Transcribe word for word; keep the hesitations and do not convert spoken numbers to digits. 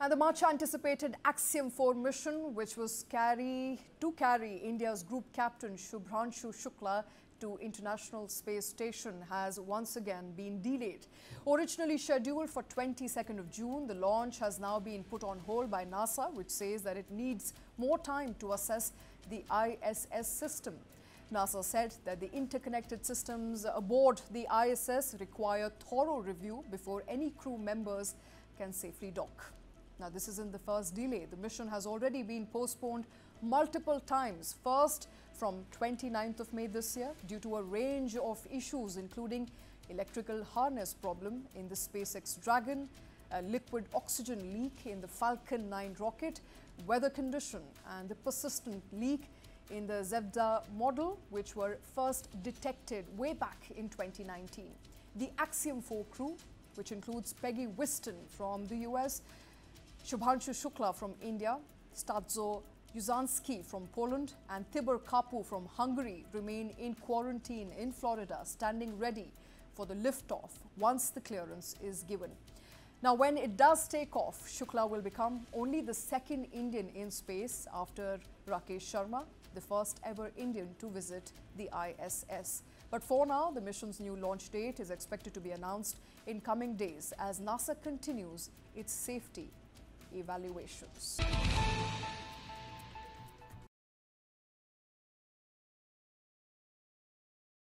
And the much-anticipated Axiom four mission, which was carry, to carry India's group captain Shubhanshu Shukla to International Space Station, has once again been delayed. Originally scheduled for the twenty-second of June, the launch has now been put on hold by NASA, which says that it needs more time to assess the I S S system. NASA said that the interconnected systems aboard the I S S require thorough review before any crew members can safely dock. Now, this isn't the first delay. The mission has already been postponed multiple times. First, from the twenty-ninth of May this year, due to a range of issues, including electrical harness problem in the SpaceX Dragon, a liquid oxygen leak in the Falcon nine rocket, weather condition and the persistent leak in the Zvezda model, which were first detected way back in twenty nineteen. The Axiom four crew, which includes Peggy Whiston from the U S, Shubhanshu Shukla from India, Sławosz Uznański from Poland and Tibor Kapu from Hungary, remain in quarantine in Florida, standing ready for the liftoff once the clearance is given. Now, when it does take off, Shukla will become only the second Indian in space after Rakesh Sharma, the first ever Indian to visit the I S S. But for now, the mission's new launch date is expected to be announced in coming days as NASA continues its safety evaluations.